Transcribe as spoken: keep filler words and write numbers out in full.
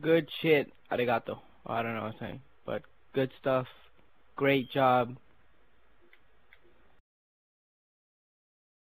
Good shit, arigato. I don't know what I'm saying, but good stuff, great job,